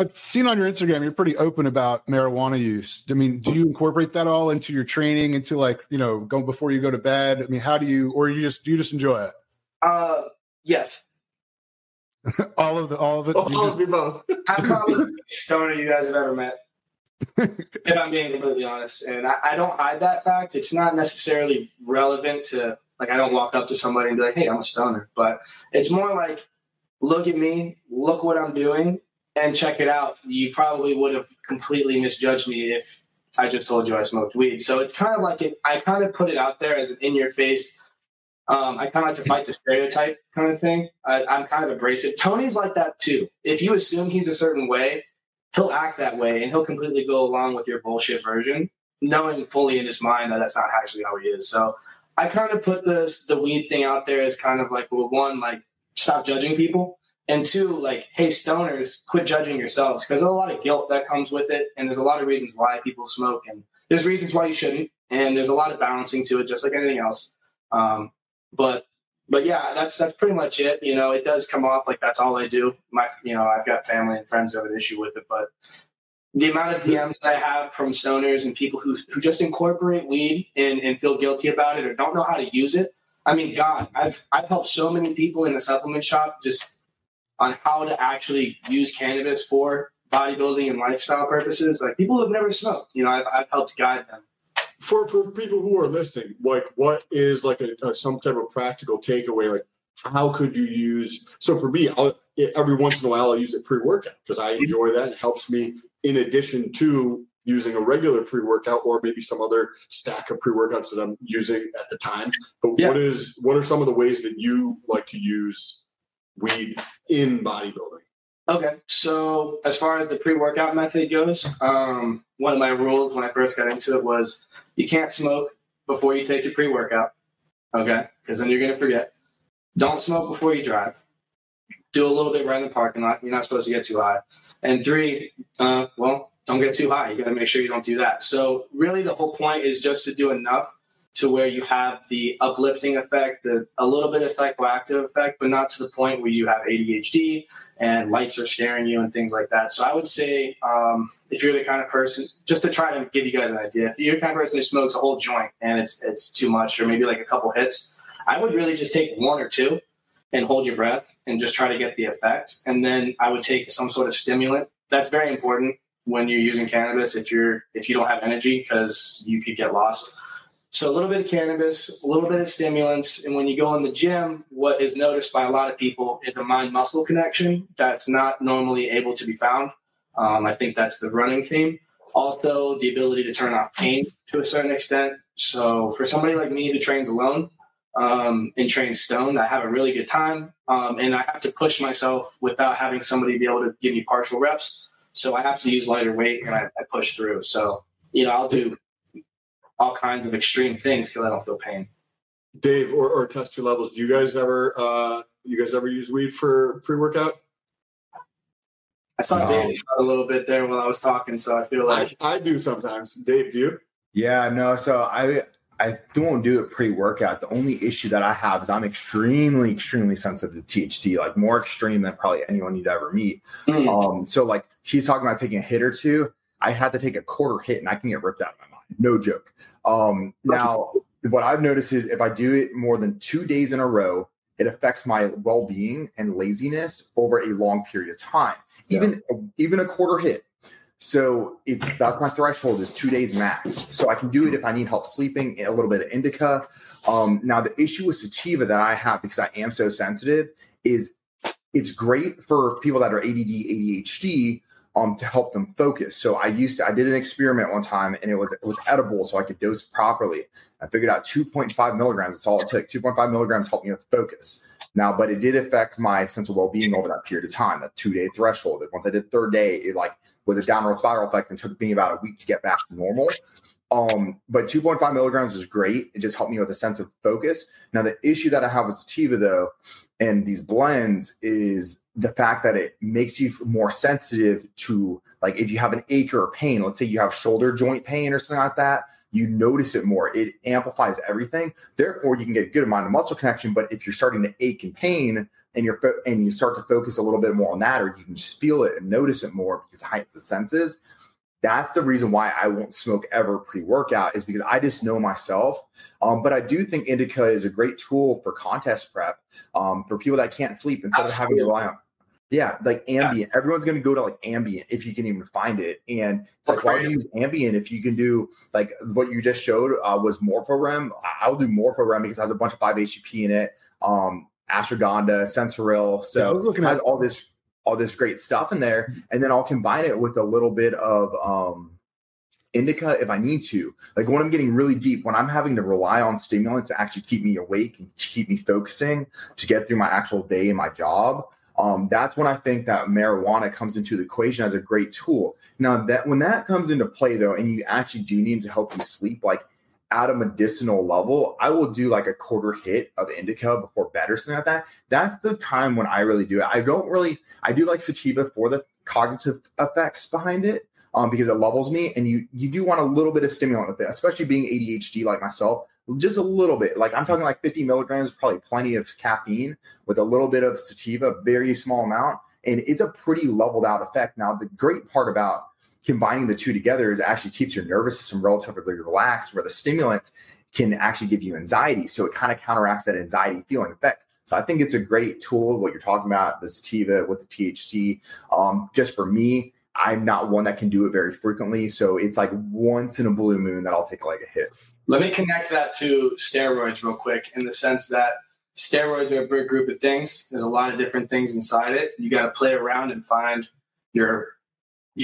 I've seen on your Instagram, you're pretty open about marijuana use. I mean, do you incorporate that all into your training, into like, you know, go before you go to bed? I mean, how do you, or do you just enjoy it? Yes. All of it. All of the above. I'm probably the stoner you guys have ever met. If I'm being completely honest, and I don't hide that fact. It's not necessarily relevant to, like, I don't walk up to somebody and be like, hey, I'm a stoner, but it's more like, look at me, look what I'm doing, and check it out. You probably would have completely misjudged me if I just told you I smoked weed. So it's kind of like I kind of put it out there as an in-your-face. I kind of like to fight the stereotype kind of thing. I'm kind of abrasive. Tony's like that too. If you assume he's a certain way, he'll act that way, and he'll completely go along with your bullshit version, knowing fully in his mind that that's not actually how he is. So I kind of put the weed thing out there as kind of like, well, one, like, stop judging people. And two, like, hey, stoners, quit judging yourselves, because there's a lot of guilt that comes with it, and there's a lot of reasons why people smoke, and there's reasons why you shouldn't, and there's a lot of balancing to it, just like anything else. But yeah, that's pretty much it. You know, it does come off like that's all I do. I've got family and friends who have an issue with it, but the amount of DMs that I have from stoners and people who just incorporate weed and feel guilty about it or don't know how to use it. I mean, God, I've helped so many people in the supplement shop just on how to actually use cannabis for bodybuilding and lifestyle purposes. Like, people who've never smoked, you know, I've helped guide them. For people who are listening, like, what is like some type of practical takeaway? Like, how could you use? So for me, every once in a while, I'll use it pre-workout because I enjoy that. It helps me in addition to using a regular pre-workout or maybe some other stack of pre-workouts that I'm using at the time. But yeah. What are some of the ways that you like to use weed in bodybuilding? Okay, so as far as the pre-workout method goes, one of my rules when I first got into it was you can't smoke before you take your pre-workout, okay? Because then you're going to forget. Don't smoke before you drive. Do a little bit right in the parking lot. You're not supposed to get too high. And three, don't get too high. You got to make sure you don't do that. So really the whole point is just to do enough to where you have the uplifting effect, a little bit of psychoactive effect, but not to the point where you have ADHD and lights are scaring you and things like that. So I would say if you're the kind of person, just to try to give you guys an idea, if you're the kind of person who smokes a whole joint and it's too much or maybe like a couple hits, I would really just take one or two and hold your breath and just try to get the effect. And then I would take some sort of stimulant. That's very important when you're using cannabis if you don't have energy because you could get lost. So a little bit of cannabis, a little bit of stimulants. And when you go in the gym, what is noticed by a lot of people is a mind-muscle connection that's not normally able to be found. I think that's the running theme. Also, the ability to turn off pain to a certain extent. So for somebody like me who trains alone and trains stoned, I have a really good time. And I have to push myself without having somebody be able to give me partial reps. So I have to use lighter weight and I push through. So, you know, I'll do all kinds of extreme things because I don't feel pain. Dave, or test your levels. Do you guys ever use weed for pre-workout? I saw Dave a little bit there while I was talking, so I feel like I do sometimes. Dave, do you? Yeah, no. So I don't do it pre-workout. The only issue that I have is I'm extremely, extremely sensitive to THC, like more extreme than probably anyone you'd ever meet. So like he's talking about taking a hit or two. I had to take a quarter hit and I can get ripped out of my mind. No joke. Now, what I've noticed is if I do it more than 2 days in a row, it affects my well-being and laziness over a long period of time, even a quarter hit. So that's my threshold is 2 days max. So I can do it if I need help sleeping, a little bit of indica. Now, the issue with sativa that I have because I am so sensitive is it's great for people that are ADD, ADHD, to help them focus. So I did an experiment one time and it was edible so I could dose it properly. I figured out 2.5 milligrams. That's all it took. 2.5 milligrams helped me with focus. Now, but it did affect my sense of well-being over that period of time, that 2 day threshold. Once I did third day, it like was a downward spiral effect and took me about a week to get back to normal. But 2.5 milligrams was great. It just helped me with a sense of focus. Now, the issue that I have with sativa though, and these blends is the fact that it makes you more sensitive to, like, if you have an ache or a pain, let's say you have shoulder joint pain or something like that, you notice it more. It amplifies everything. Therefore, you can get a good amount of muscle connection. But if you're starting to ache and pain, and you start to focus a little bit more on that, or you can just feel it and notice it more because it heightens the senses. That's the reason why I won't smoke ever pre-workout, is because I just know myself. But I do think indica is a great tool for contest prep, for people that can't sleep, instead of having to rely on, like Ambien. Yeah. Everyone's going to go to like Ambien if you can even find it. And it's like, why do you use Ambien if you can do like what you just showed was MorphoRem? I'll do MorphoRem because it has a bunch of 5-HTP in it, Astragonda, Sensoril. So it has all this great stuff in there. And then I'll combine it with a little bit of indica if I need to. Like when I'm getting really deep, when I'm having to rely on stimulants to actually keep me awake and to keep me focusing to get through my actual day and my job, that's when I think that marijuana comes into the equation as a great tool. Now, that when that comes into play, though, and you actually do need to help you sleep, like at a medicinal level, I will do like a quarter hit of indica before bed or something like that. That's the time when I really do it. I do like sativa for the cognitive effects behind it, because it levels me, and you do want a little bit of stimulant with it, especially being ADHD like myself. Just a little bit. Like I'm talking like 50 milligrams, probably plenty of caffeine with a little bit of sativa, very small amount. And it's a pretty leveled out effect. Now, the great part about combining the two together is it actually keeps your nervous system relatively relaxed, where the stimulants can actually give you anxiety. So it kind of counteracts that anxiety feeling effect. So I think it's a great tool, what you're talking about, the sativa with the THC. Just for me, I'm not one that can do it very frequently. So it's like once in a blue moon that I'll take like a hit. Let me connect that to steroids real quick, in the sense that steroids are a big group of things. There's a lot of different things inside it. You got to play around and find your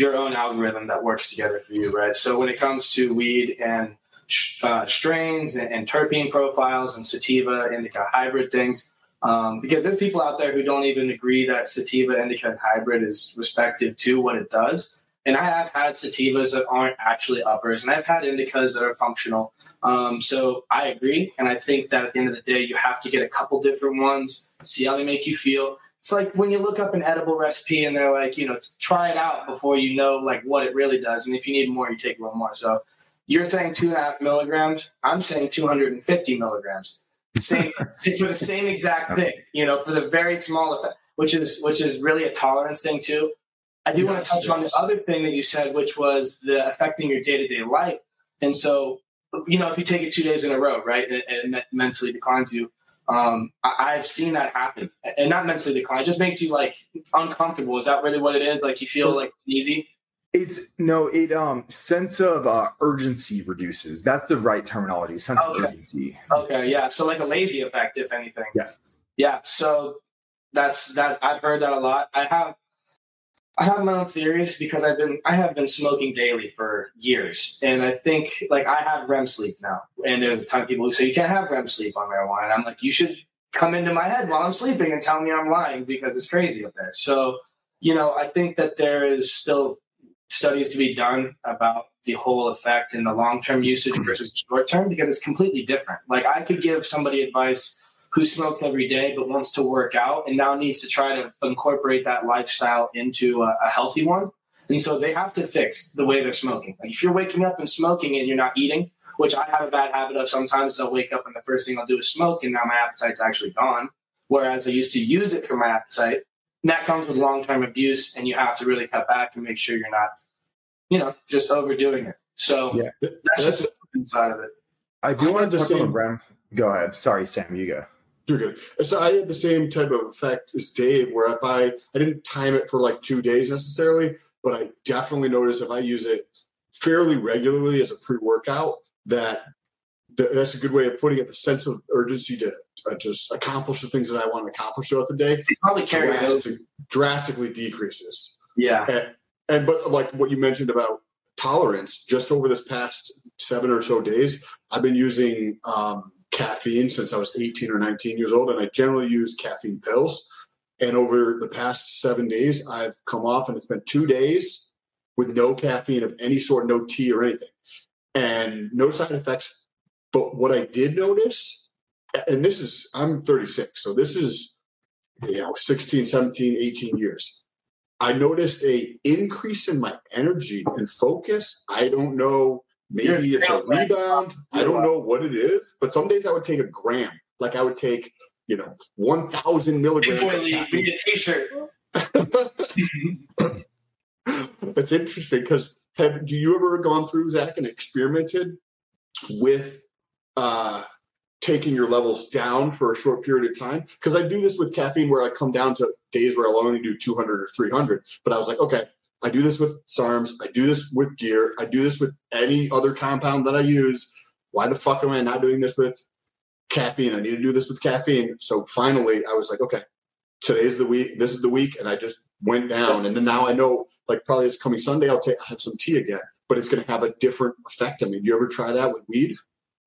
own algorithm that works together for you, right? So when it comes to weed and strains and terpene profiles and sativa, indica, hybrid things, because there's people out there who don't even agree that sativa, indica, and hybrid is respective to what it does. And I have had sativas that aren't actually uppers, and I've had indicas that are functional. So I agree. And I think that at the end of the day, you have to get a couple different ones, see how they make you feel. It's like when you look up an edible recipe and they're like, try it out before you know like what it really does. And if you need more, you take a little more. So you're saying 2.5 milligrams. I'm saying 250 milligrams. For the same exact thing, for the very small effect, which is really a tolerance thing too. I do want to touch on the other thing that you said, which was the affecting your day-to-day life. And so, if you take it 2 days in a row, right, it mentally declines you. I've seen that happen. And not mentally decline, it just makes you, like, uncomfortable. Is that really what it is? Like, you feel, like, uneasy? Sense of urgency reduces. That's the right terminology, sense of urgency. Okay, yeah. So, like, a lazy effect, if anything. Yes. Yeah, so that's that. I've heard that a lot. I have my own theories because I have been smoking daily for years. And I think, like, I have REM sleep now. And there's a ton of people who say, you can't have REM sleep on marijuana. And I'm like, you should come into my head while I'm sleeping and tell me I'm lying, because it's crazy up there. So, I think that there is still studies to be done about the whole effect and the long-term usage versus short-term, because it's completely different. Like, I could give somebody advice who smokes every day but wants to work out and now needs to try to incorporate that lifestyle into a healthy one. And so they have to fix the way they're smoking. Like if you're waking up and smoking and you're not eating, which I have a bad habit of, sometimes I'll wake up and the first thing I'll do is smoke, and now my appetite's actually gone, whereas I used to use it for my appetite. And that comes with long-term abuse, and you have to really cut back and make sure you're not, just overdoing it. So that's just the inside of it. I do want to just say, go ahead. Sorry, Sam, you go. You're good. So I had the same type of effect as Dave, where if I didn't time it for like 2 days necessarily, but I definitely noticed if I use it fairly regularly as a pre-workout, that's a good way of putting it. The sense of urgency to just accomplish the things that I want to accomplish throughout the day, it probably drastically decreases. Yeah. And but like what you mentioned about tolerance, just over this past 7 or so days, I've been using caffeine since I was 18 or 19 years old, and I generally use caffeine pills. And over the past 7 days, I've come off, and it's been 2 days with no caffeine of any sort, no tea or anything, and no side effects. But what I did notice, and this is, I'm 36, so this is 16, 17, 18 years. I noticed an increase in my energy and focus. I don't know. Maybe it's a rebound. I don't know what it is, but some days I would take a gram. Like I would take you know, 1,000 milligrams of caffeine. A T-shirt. It's interesting because do you ever gone through, Zach, and experimented with taking your levels down for a short period of time? Because I do this with caffeine where I come down to days where I'll only do 200 or 300. But I was like, okay, I do this with SARMs. I do this with gear. I do this with any other compound that I use. Why the fuck am I not doing this with caffeine? I need to do this with caffeine. So finally, I was like, okay, today's the week. This is the week. And I just went down. And then now I know, like, probably this coming Sunday, I'll have some tea again. But it's going to have a different effect. I mean, do you ever try that with weed?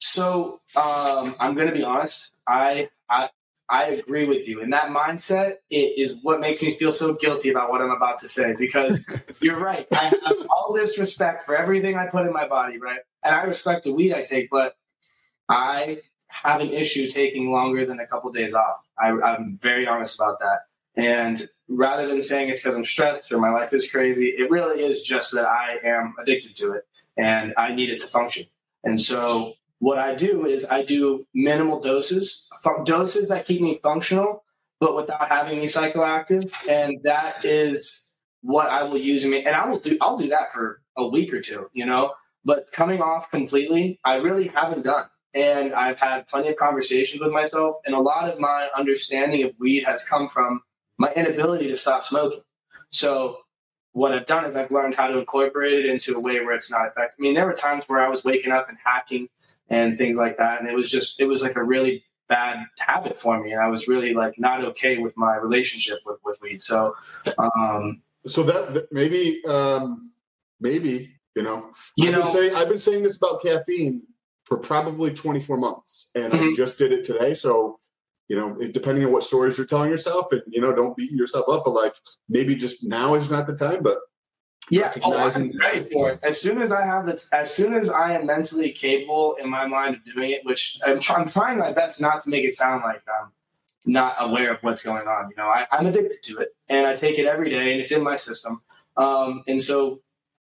So I'm going to be honest. I agree with you. And that mindset, it is what makes me feel so guilty about what I'm about to say, because you're right. I have all this respect for everything I put in my body, right? And I respect the weed I take, but I have an issue taking longer than a couple of days off. I'm very honest about that. And rather than saying it's because I'm stressed or my life is crazy, it really is just that I am addicted to it and I need it to function. And so what I do is I do minimal doses that keep me functional, but without having me psychoactive. And that is what I will use. And I'll do that for a week or two, you know, but coming off completely, I really haven't done. And I've had plenty of conversations with myself. And a lot of my understanding of weed has come from my inability to stop smoking. So what I've done is I've learned how to incorporate it into a way where it's not effective. I mean, there were times where I was waking up and hacking and things like that. And it was like a really bad habit for me. And I was really like not okay with my relationship with weed. So, maybe, you know, I've been saying this about caffeine for probably 24 months and I just did it today. So, you know, depending on what stories you're telling yourself and, you know, don't beat yourself up, but like maybe just now is not the time, but yeah, I'm ready for it. As soon as I am mentally capable in my mind of doing it, which I'm trying my best not to make it sound like I'm not aware of what's going on. You know, I'm addicted to it and I take it every day and it's in my system. And so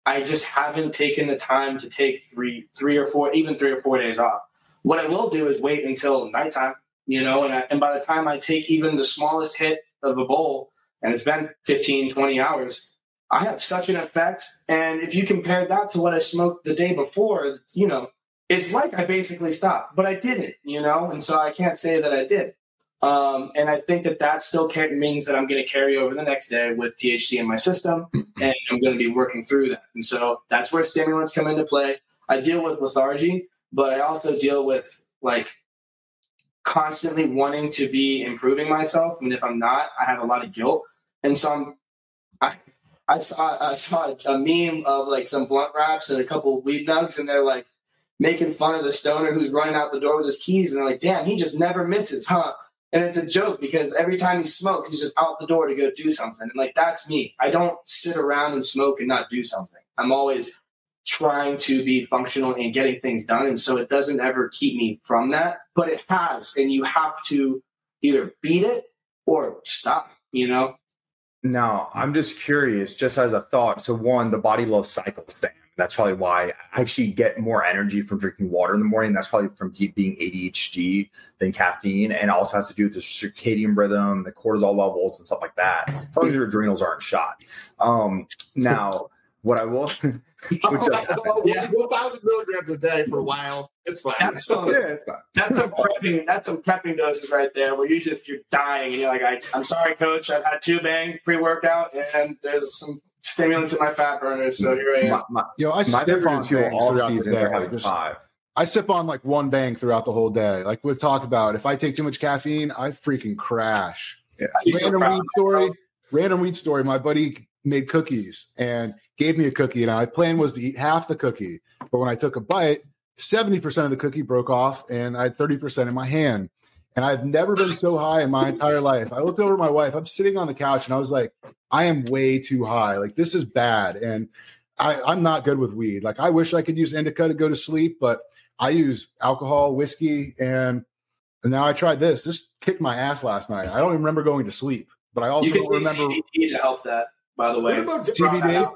I just haven't taken the time to take three or four days off. What I will do is wait until nighttime, you know, and by the time I take even the smallest hit of a bowl and it's been 15, 20 hours, I have such an effect. And if you compare that to what I smoked the day before, you know, it's like I basically stopped, but I didn't, you know, and so I can't say that I did. And I think that still means that I'm going to carry over the next day with THC in my system and I'm going to be working through that. And so that's where stimulants come into play. I deal with lethargy, but I also deal with like constantly wanting to be improving myself. And if I'm not, I have a lot of guilt. And so I saw a meme of like some blunt wraps and a couple of weed nugs, and they're like making fun of the stoner who's running out the door with his keys, and they're like, "Damn, he just never misses, huh?" And it's a joke because every time he smokes, he's just out the door to go do something. And like that's me. I don't sit around and smoke and not do something. I'm always trying to be functional and getting things done, and so it doesn't ever keep me from that. But it has, and you have to either beat it or stop. You know. Now, I'm just curious, just as a thought. So one, the body loves cycles thing. That's probably why I actually get more energy from drinking water in the morning. That's probably from being ADHD than caffeine, and also has to do with the circadian rhythm, the cortisol levels and stuff like that. As long as your adrenals aren't shot. Now, what I will... 1,000 milligrams a day for a while. It's fine. That's some prepping doses right there where you're dying and you're like, I'm sorry, coach. I've had 2 bangs pre-workout and there's some stimulants in my fat burner. So here I am. I sip on fuel all season. They're having 5. I sip on like 1 bang throughout the whole day. Like we've talked about, if I take too much caffeine, I freaking crash. Yeah. Random weed story. My buddy made cookies and gave me a cookie, and my plan was to eat half the cookie. But when I took a bite, 70% of the cookie broke off, and I had 30% in my hand. And I've never been so high in my entire life. I looked over at my wife. I'm sitting on the couch, and I was like, I am way too high. Like, this is bad. And I'm not good with weed. Like, I wish I could use indica to go to sleep, but I use alcohol, whiskey, and now I tried this. This kicked my ass last night. I don't even remember going to sleep, but I also don't remember. You can use CBD to help that, by the way. What about CBD?